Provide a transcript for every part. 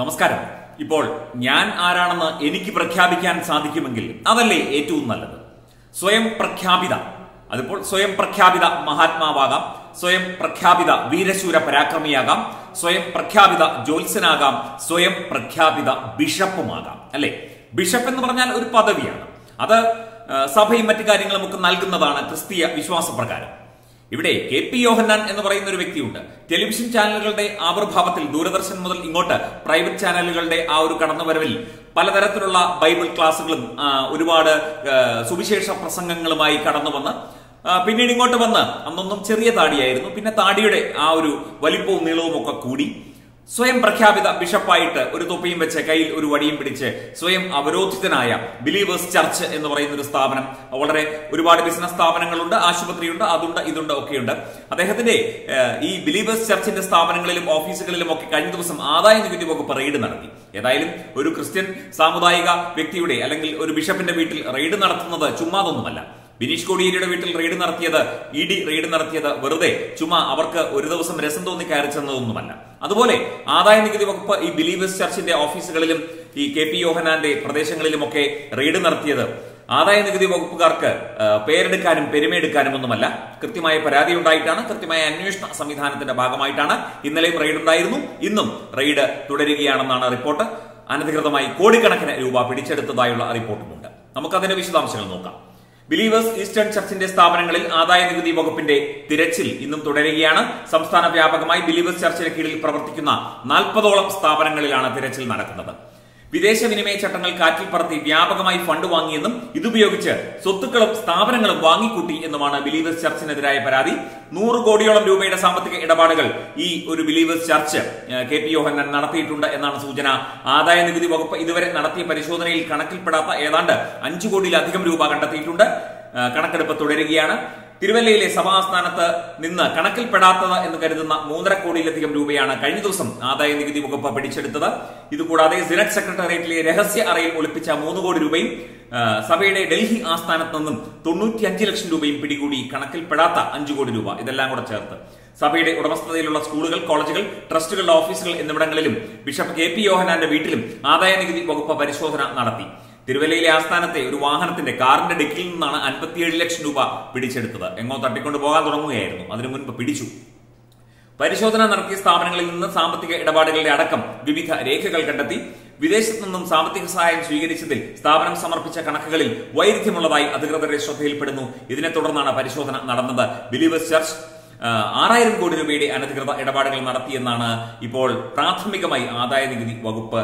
നമസ്കാരം. ഇപ്പോൾ ഞാൻ ആരാണെന്ന് എനിക്ക് പ്രഖ്യാപിക്കാൻ സാധിക്കുമെങ്കിൽ അതല്ലേ ഏറ്റവും നല്ലത്. സ്വയം പ്രഖ്യാപിത, അതിപ്പോൾ സ്വയം പ്രഖ്യാപിത മഹാത്മാവാകാം, സ്വയം പ്രഖ്യാപിത വീരശൂര പരാക്രമിയാകാം, സ്വയം പ്രഖ്യാപിത ജ്യോത്സ്യനാകാം, സ്വയം പ്രഖ്യാപിത ബിഷപ്പുമാകാം. അല്ലെ, ബിഷപ്പ് എന്ന് പറഞ്ഞാൽ ഒരു പദവിയാണ്. അത് സഭയും മറ്റു കാര്യങ്ങളും ഒക്കെ നൽകുന്നതാണ് ക്രിസ്തീയ വിശ്വാസപ്രകാരം. ഇവിടെ കെ പി യോഹന്നാൻ എന്ന് പറയുന്ന ഒരു വ്യക്തിയുണ്ട്. ടെലിവിഷൻ ചാനലുകളുടെ ആവിർഭാവത്തിൽ ദൂരദർശൻ മുതൽ ഇങ്ങോട്ട് പ്രൈവറ്റ് ചാനലുകളുടെ ആ ഒരു കടന്നുവരവിൽ പലതരത്തിലുള്ള ബൈബിൾ ക്ലാസ്സുകളും ഒരുപാട് സുവിശേഷ പ്രസംഗങ്ങളുമായി കടന്നു വന്ന് പിന്നീട് ഇങ്ങോട്ട് വന്ന് അന്നൊന്നും ചെറിയ താടിയായിരുന്നു, പിന്നെ താടിയുടെ ആ ഒരു വലിപ്പവും നീളവും ഒക്കെ കൂടി സ്വയം പ്രഖ്യാപിത ബിഷപ്പായിട്ട് ഒരു തൊപ്പിയും വെച്ച് കയ്യിൽ ഒരു വടിയും പിടിച്ച് സ്വയം അവരോധിതനായ ബിലീവേഴ്സ് ചർച്ച് എന്ന് പറയുന്ന ഒരു സ്ഥാപനം, വളരെ ഒരുപാട് ബിസിനസ് സ്ഥാപനങ്ങളുണ്ട്, ആശുപത്രിയുണ്ട്, അതുണ്ട്, ഇതുണ്ട്, ഒക്കെയുണ്ട്. അദ്ദേഹത്തിന്റെ ഈ ബിലീവേഴ്സ് ചർച്ചിന്റെ സ്ഥാപനങ്ങളിലും ഓഫീസുകളിലും ഒക്കെ കഴിഞ്ഞ ദിവസം ആദായ നികുതി വകുപ്പ് റെയ്ഡ് നടത്തി. ഏതായാലും ഒരു ക്രിസ്ത്യൻ സാമുദായിക വ്യക്തിയുടെ അല്ലെങ്കിൽ ഒരു ബിഷപ്പിന്റെ വീട്ടിൽ റെയ്ഡ് നടത്തുന്നത് ചുമ്മാതൊന്നുമല്ല. ബിനീഷ് കോടിയേരിയുടെ വീട്ടിൽ റെയ്ഡ് നടത്തിയത്, ഇ ഡി റെയ്ഡ് നടത്തിയത് വെറുതെ ചുമ്മാ അവർക്ക് ഒരു ദിവസം രസം തോന്നി കയറി ചെന്നതൊന്നുമല്ല. അതുപോലെ ആദായ നികുതി വകുപ്പ് ഈ ബിലീവേഴ്സ് ചർച്ചിന്റെ ഓഫീസുകളിലും ഈ കെ പി യോഹന്നാന്റെ പ്രദേശങ്ങളിലുമൊക്കെ റെയ്ഡ് നടത്തിയത് ആദായ നികുതി വകുപ്പുകാർക്ക് പേരെടുക്കാനും പെരുമയെടുക്കാനും ഒന്നുമല്ല. കൃത്യമായ പരാതി ഉണ്ടായിട്ടാണ്, കൃത്യമായ അന്വേഷണ സംവിധാനത്തിന്റെ ഭാഗമായിട്ടാണ്. ഇന്നലെയും റെയ്ഡ് ഉണ്ടായിരുന്നു, ഇന്നും റെയ്ഡ് തുടരുകയാണെന്നാണ് റിപ്പോർട്ട്. അനധികൃതമായി കോടിക്കണക്കിന് രൂപ പിടിച്ചെടുത്തതായുള്ള റിപ്പോർട്ടുമുണ്ട്. നമുക്കതിന്റെ വിശദാംശങ്ങൾ നോക്കാം. ബിലീവേഴ്സ് ഈസ്റ്റേൺ ചർച്ചിന്റെ സ്ഥാപനങ്ങളിൽ ആദായ നികുതി വകുപ്പിന്റെ തിരച്ചിൽ ഇന്നും തുടരുകയാണ്. സംസ്ഥാന വ്യാപകമായി ബിലീവേഴ്സ് ചർച്ചിന് കീഴിൽ പ്രവർത്തിക്കുന്ന 40ഓളം സ്ഥാപനങ്ങളിലാണ് തിരച്ചിൽ നടക്കുന്നത്. വിദേശ വിനിമയ ചട്ടങ്ങൾ കാറ്റിൽ പറത്തി വ്യാപകമായി ഫണ്ട് വാങ്ങിയെന്നും ഇതുപയോഗിച്ച് സ്വത്തുക്കളും സ്ഥാപനങ്ങളും വാങ്ങിക്കൂട്ടി എന്നുമാണ് ബിലീവേഴ്സ് ചർച്ചിനെതിരായ പരാതി. 100 കോടിയോളം രൂപയുടെ സാമ്പത്തിക ഇടപാടുകൾ ഈ ഒരു believers church K P Yohannan നടത്തിയിട്ടുണ്ട് എന്നാണ് സൂചന. ആദായ നികുതി വകുപ്പ് ഇതുവരെ നടത്തിയ പരിശോധനയിൽ കണക്കിൽപ്പെടാത്ത ഏതാണ്ട് 5 കോടിയിലധികം രൂപ കണ്ടെത്തിയിട്ടുണ്ട്. കണക്കെടുപ്പ് തുടരുകയാണ്. തിരുവല്ലയിലെ സഭാസ്ഥാനത്ത് നിന്ന് കണക്കിൽപ്പെടാത്തത് എന്ന് കരുതുന്ന 3.5 കോടിയിലധികം രൂപയാണ് കഴിഞ്ഞ ദിവസം ആദായ നികുതി വകുപ്പ് പിടിച്ചെടുത്തത്. ഇതുകൂടാതെ സിനഡ് സെക്രട്ടേറിയറ്റിലെ രഹസ്യ അറയിൽ ഒളിപ്പിച്ച 3 കോടി രൂപയും സഭയുടെ ഡൽഹി ആസ്ഥാനത്ത് നിന്നും 95 ലക്ഷം രൂപയും പിടികൂടി, കണക്കിൽപ്പെടാത്ത 5 കോടി രൂപ. ഇതെല്ലാം കൂടെ ചേർത്ത് സഭയുടെ ഉടമസ്ഥതയിലുള്ള സ്കൂളുകൾ, കോളേജുകൾ, ട്രസ്റ്റുകളുടെ ഓഫീസുകൾ എന്നിവിടങ്ങളിലും ബിഷപ്പ് കെ പി യോഹന്നാന്റെ വീട്ടിലും ആദായ നികുതി വകുപ്പ് പരിശോധന നടത്തി. തിരുവല്ലയിലെ ആസ്ഥാനത്തെ ഒരു വാഹനത്തിന്റെ കാറിന്റെ ഡിക്കിൽ നിന്നാണ് 57 ലക്ഷം രൂപ പിടിച്ചെടുത്തത്. എങ്ങോ തട്ടിക്കൊണ്ട് പോകാൻ തുടങ്ങുകയായിരുന്നു, അതിനു മുൻപ് പിടിച്ചു. പരിശോധന നടത്തിയ സ്ഥാപനങ്ങളിൽ നിന്ന് സാമ്പത്തിക ഇടപാടുകളുടെ അടക്കം വിവിധ രേഖകൾ കണ്ടെത്തി. വിദേശത്തു നിന്നും സാമ്പത്തിക സഹായം സ്വീകരിച്ചതിൽ സ്ഥാപനം സമർപ്പിച്ച കണക്കുകളിൽ വൈരുദ്ധ്യമുള്ളതായി അധികൃതരുടെ ശ്രദ്ധയിൽപ്പെടുന്നു. ഇതിനെ തുടർന്നാണ് പരിശോധന നടന്നത്. ബിലീവേഴ്സ് ചർച്ച് 6,000 കോടി രൂപയുടെ അനധികൃത ഇടപാടുകൾ നടത്തിയെന്നാണ് ഇപ്പോൾ പ്രാഥമികമായി ആദായ നികുതി വകുപ്പ്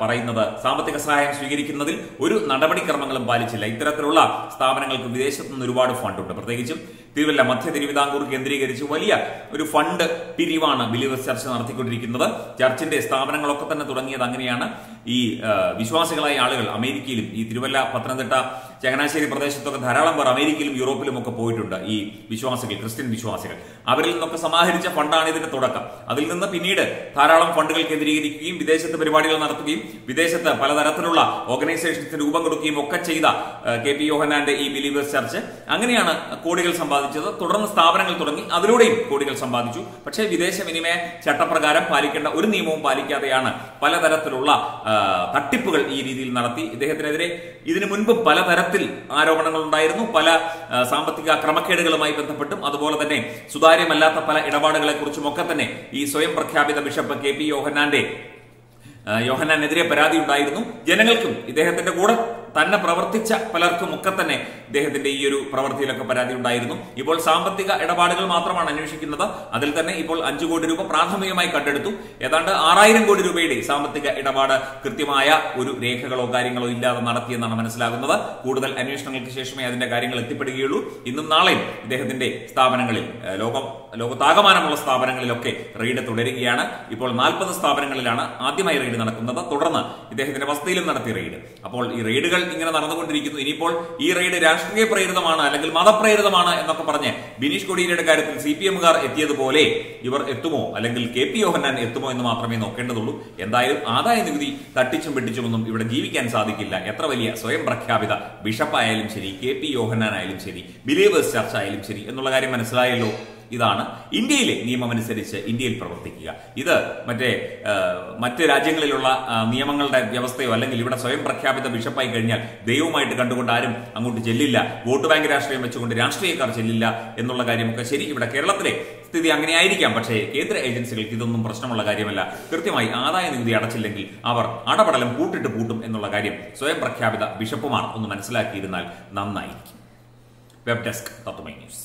പറയുന്നത്. സാമ്പത്തിക സഹായം സ്വീകരിക്കുന്നതിൽ ഒരു നടപടിക്രമങ്ങളും പാലിച്ചില്ല. ഇത്തരത്തിലുള്ള സ്ഥാപനങ്ങൾക്ക് വിദേശത്തു നിന്ന് ഒരുപാട് ഫണ്ടുണ്ട്. പ്രത്യേകിച്ചും തിരുവല്ല, മധ്യ തിരുവിതാംകൂർ കേന്ദ്രീകരിച്ച് വലിയ ഒരു ഫണ്ട് പിരിവാണ് ബിലീവേഴ്സ് ചർച്ച് നടത്തിക്കൊണ്ടിരിക്കുന്നത്. ചർച്ചിന്റെ സ്ഥാപനങ്ങളൊക്കെ തന്നെ തുടങ്ങിയത് അങ്ങനെയാണ്. ഈ വിശ്വാസികളായ ആളുകൾ അമേരിക്കയിലും, ഈ തിരുവല്ല, പത്തനംതിട്ട, ചങ്ങനാശ്ശേരി പ്രദേശത്തൊക്കെ ധാരാളം പേർ അമേരിക്കയിലും യൂറോപ്പിലും ഒക്കെ പോയിട്ടുണ്ട്. ഈ വിശ്വാസികൾ, ക്രിസ്ത്യൻ വിശ്വാസികൾ, അവരിൽ നിന്നൊക്കെ സമാഹരിച്ച ഫണ്ടാണ് ഇതിന്റെ തുടക്കം. അതിൽ നിന്ന് പിന്നീട് ധാരാളം ഫണ്ടുകൾ കേന്ദ്രീകരിക്കുകയും വിദേശത്ത് പരിപാടികൾ നടത്തുകയും വിദേശത്ത് പലതരത്തിലുള്ള ഓർഗനൈസേഷൻസ് രൂപം കൊടുക്കുകയും ഒക്കെ ചെയ്ത കെ പി യോഹന്നാന്റെ ഈ ബിലീവേഴ്സ് ചർച്ച് അങ്ങനെയാണ് കോടികൾ സമ്പാദിച്ചത്. തുടർന്ന് സ്ഥാപനങ്ങൾ തുടങ്ങി, അതിലൂടെയും കോടികൾ സമ്പാദിച്ചു. പക്ഷേ വിദേശ വിനിമയ ചട്ടപ്രകാരം പാലിക്കേണ്ട ഒരു നിയമവും പാലിക്കാതെയാണ് പലതരത്തിലുള്ള തട്ടിപ്പുകൾ ഈ രീതിയിൽ നടത്തി. ഇദ്ദേഹത്തിനെതിരെ ഇതിനു മുൻപ് പലതരത്തിൽ ആരോപണങ്ങൾ ഉണ്ടായിരുന്നു. പല സാമ്പത്തിക ക്രമക്കേടുകളുമായി ബന്ധപ്പെട്ടും അതുപോലെ തന്നെ സുതാര്യമല്ലാത്ത പല ഇടപാടുകളെ കുറിച്ചും ഒക്കെ തന്നെ ഈ സ്വയം പ്രഖ്യാപിത ബിഷപ്പ് കെ പി യോഹന്നാനെതിരെ പരാതി ഉണ്ടായിരുന്നു. ജനങ്ങൾക്കും ഇദ്ദേഹത്തിന്റെ കൂടെ തന്നെ പ്രവർത്തിച്ച പലർക്കും ഒക്കെ തന്നെ ഇദ്ദേഹത്തിന്റെ ഈ ഒരു പ്രവൃത്തിയിലൊക്കെ പരാതി ഉണ്ടായിരുന്നു. ഇപ്പോൾ സാമ്പത്തിക ഇടപാടുകൾ മാത്രമാണ് അന്വേഷിക്കുന്നത്. അതിൽ തന്നെ ഇപ്പോൾ 5 കോടി രൂപ പ്രാഥമികമായി കണ്ടെടുത്തു. ഏതാണ്ട് 6,000 കോടി രൂപയുടെ സാമ്പത്തിക ഇടപാട് കൃത്യമായ ഒരു രേഖകളോ കാര്യങ്ങളോ ഇല്ലാതെ നടത്തിയെന്നാണ് മനസ്സിലാകുന്നത്. കൂടുതൽ അന്വേഷണങ്ങൾക്ക് ശേഷമേ അതിന്റെ കാര്യങ്ങൾ എത്തിപ്പെടുകയുള്ളൂ. ഇന്നും നാളെയും ഇദ്ദേഹത്തിന്റെ സ്ഥാപനങ്ങളിൽ, ലോകത്താകമാനമുള്ള സ്ഥാപനങ്ങളിലൊക്കെ റെയ്ഡ് തുടരുകയാണ്. ഇപ്പോൾ 40 സ്ഥാപനങ്ങളിലാണ് ആദ്യമായി റെയ്ഡ് നടക്കുന്നത്. തുടർന്ന് ഇദ്ദേഹത്തിന്റെ വസതിയിലും നടത്തി റെയ്ഡ്. അപ്പോൾ ഈ റെയ്ഡുകൾ ഇങ്ങനെ നടന്നുകൊണ്ടിരിക്കുന്നു. ഇനിയിപ്പോൾ ഈ റെയ്ഡ് രാഷ്ട്രീയ പ്രേരിതമാണ് അല്ലെങ്കിൽ മതപ്രേരിതമാണ് എന്നൊക്കെ പറഞ്ഞ് ബിനീഷ് കോടിയേരിയുടെ കാര്യത്തിൽ CPMകാർ എത്തിയതുപോലെ ഇവർ എത്തുമോ അല്ലെങ്കിൽ കെ പി യോഹന്നാൻ എത്തുമോ എന്ന് മാത്രമേ നോക്കേണ്ടതുള്ളൂ. എന്തായാലും ആദായ നികുതി തട്ടിച്ചും വെട്ടിച്ചുമൊന്നും ഇവിടെ ജീവിക്കാൻ സാധിക്കില്ല. എത്ര വലിയ സ്വയം പ്രഖ്യാപിത ബിഷപ്പായാലും ശരി, കെ പി യോഹന്നാൻ ആയാലും ശരി, ബിലീവേഴ്സ് ചർച്ച ആയാലും ശരി എന്നുള്ള കാര്യം മനസ്സിലായല്ലോ. ഇതാണ് ഇന്ത്യയിലെ നിയമമനുസരിച്ച് ഇന്ത്യയിൽ പ്രവർത്തിക്കുക. ഇത് മറ്റ് രാജ്യങ്ങളിലുള്ള നിയമങ്ങളുടെ വ്യവസ്ഥയോ അല്ലെങ്കിൽ ഇവിടെ സ്വയം പ്രഖ്യാപിത ബിഷപ്പായി കഴിഞ്ഞാൽ ദൈവമായിട്ട് കണ്ടുകൊണ്ട് ആരും അങ്ങോട്ട് ചെല്ലില്ല, വോട്ട് ബാങ്ക് രാഷ്ട്രീയം വെച്ചുകൊണ്ട് രാഷ്ട്രീയക്കാർ ചെല്ലില്ല എന്നുള്ള കാര്യമൊക്കെ ശരി. ഇവിടെ കേരളത്തിലെ സ്ഥിതി അങ്ങനെയായിരിക്കാം, പക്ഷേ കേന്ദ്ര ഏജൻസികൾക്ക് ഇതൊന്നും പ്രശ്നമുള്ള കാര്യമല്ല. കൃത്യമായി ആദായ നികുതി അടച്ചില്ലെങ്കിൽ അവർ അടപടലം കൂട്ടിട്ട് പൂട്ടും എന്നുള്ള കാര്യം സ്വയം പ്രഖ്യാപിത ബിഷപ്പുമാർ ഒന്ന് മനസ്സിലാക്കിയിരുന്നാൽ നന്നായിരിക്കും. Web desk Tatwamayi news.